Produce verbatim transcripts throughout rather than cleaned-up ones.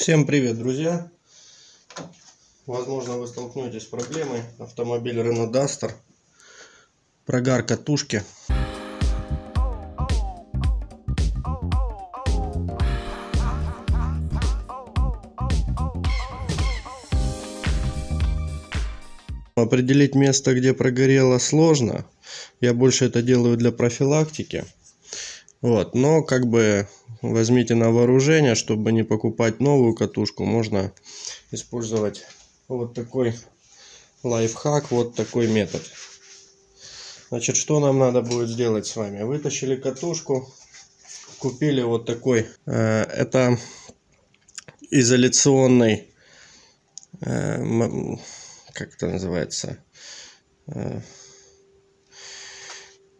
Всем привет, друзья! Возможно, вы столкнетесь с проблемой. Автомобиль Renault Duster. Прогарка тушки. Определить место, где прогорело, сложно. Я больше это делаю для профилактики. Вот, но как бы возьмите на вооружение, чтобы не покупать новую катушку, можно использовать вот такой лайфхак, вот такой метод. Значит, что нам надо будет сделать с вами? Вытащили катушку, купили вот такой, э, это изоляционный, э, как это называется, э,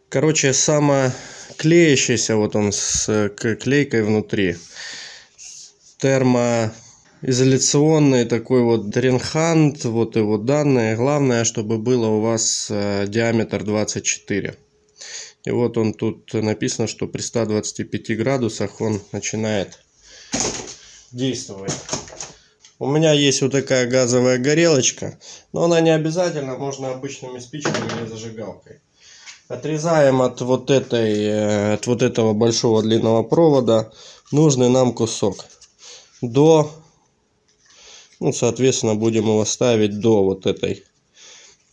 короче, само... клеящийся, вот он с клейкой внутри, термоизоляционный такой вот дренхант, вот его данные. Главное, чтобы было у вас диаметр двадцать четыре. И вот он тут написано, что при ста двадцати пяти градусах он начинает действовать. У меня есть вот такая газовая горелочка, но она не обязательно, можно обычными спичками или зажигалкой. Отрезаем от вот этой, от вот этого большого длинного провода нужный нам кусок. До, ну, соответственно, будем его ставить до вот этой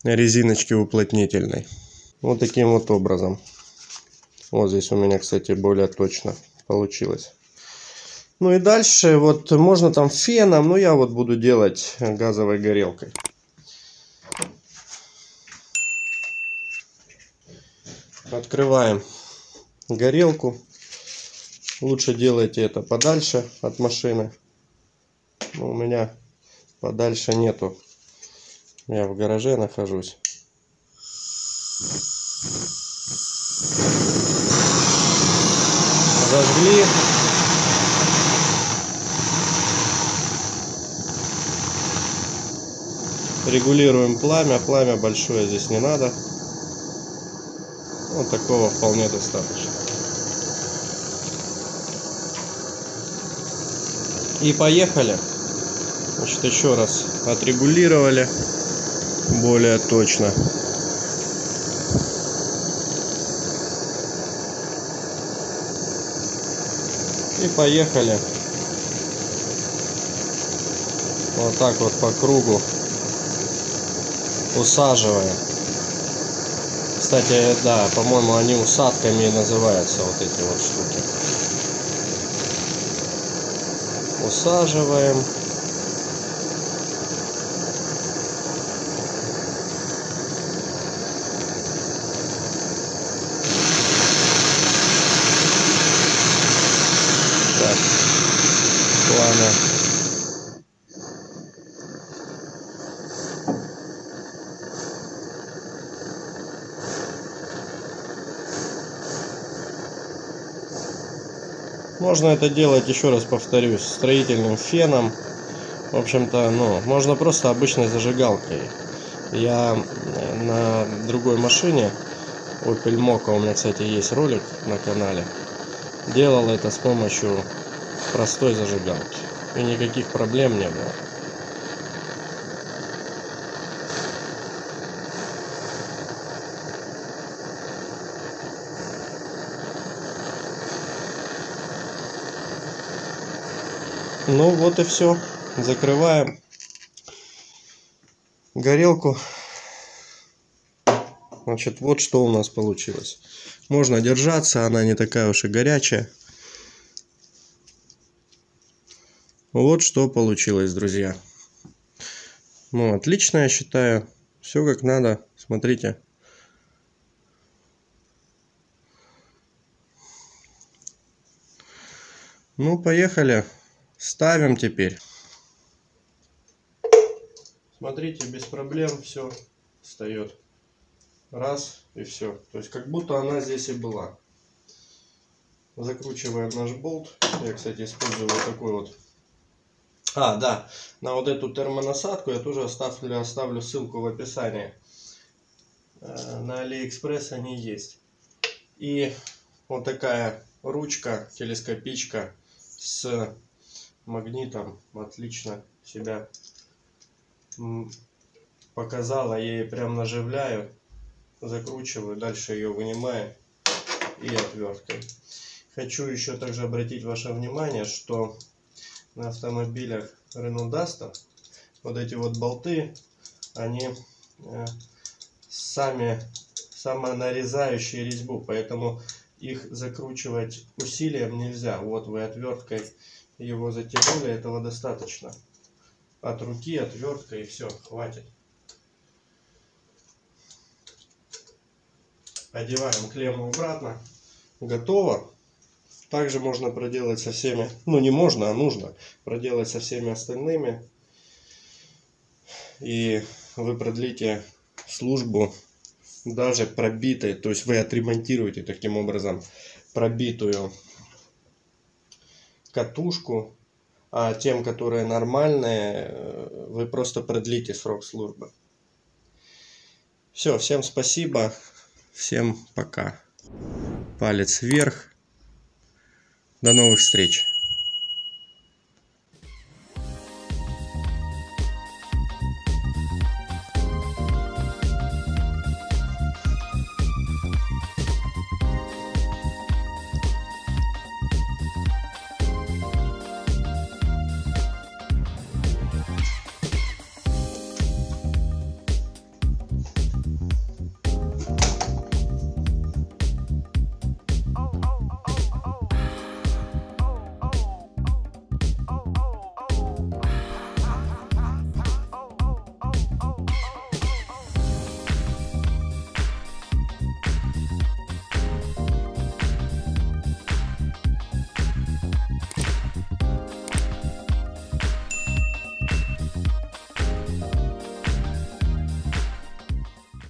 резиночки уплотнительной. Вот таким вот образом. Вот здесь у меня, кстати, более точно получилось. Ну и дальше вот можно там феном, но я вот буду делать газовой горелкой. Открываем горелку. Лучше делайте это подальше от машины. Но у меня подальше нету. Я в гараже нахожусь. Зажгли. Регулируем пламя. Пламя большое здесь не надо. Вот такого вполне достаточно. И поехали. Значит, еще раз отрегулировали более точно. И поехали. Вот так вот по кругу усаживаем. Кстати, да, по-моему, они усадками и называются, вот эти вот штуки. Усаживаем. Так, пламя. Можно это делать, еще раз повторюсь, строительным феном. В общем-то, ну, можно просто обычной зажигалкой. Я на другой машине, Opel Moco, у меня, кстати, есть ролик на канале, делал это с помощью простой зажигалки. И никаких проблем не было. Ну вот и все. Закрываем горелку. Значит, вот что у нас получилось. Можно держаться, она не такая уж и горячая. Вот что получилось, друзья. Ну, отлично, я считаю. Все как надо. Смотрите. Ну, поехали. Ставим теперь. Смотрите, без проблем все встает. Раз и все. То есть как будто она здесь и была. Закручиваем наш болт. Я, кстати, использую вот такой вот. А, да. На вот эту термонасадку я тоже оставлю, оставлю ссылку в описании. На Алиэкспресс они есть. И вот такая ручка, телескопичка с магнитом отлично себя показала. Я ее прям наживляю, закручиваю, дальше ее вынимаю и отверткой. Хочу еще также обратить ваше внимание, что на автомобилях Renault Duster вот эти вот болты, они сами самонарезающие резьбу, поэтому их закручивать усилием нельзя. Вот вы отверткой его затянули, этого достаточно. От руки, отвертка, и все, хватит. Одеваем клемму обратно. Готово. Также можно проделать со всеми, ну не можно, а нужно проделать со всеми остальными. И вы продлите службу даже пробитой, то есть вы отремонтируете таким образом пробитую катушку, а тем, которые нормальные, вы просто продлите срок службы. Все, всем спасибо, всем пока. Палец вверх. До новых встреч.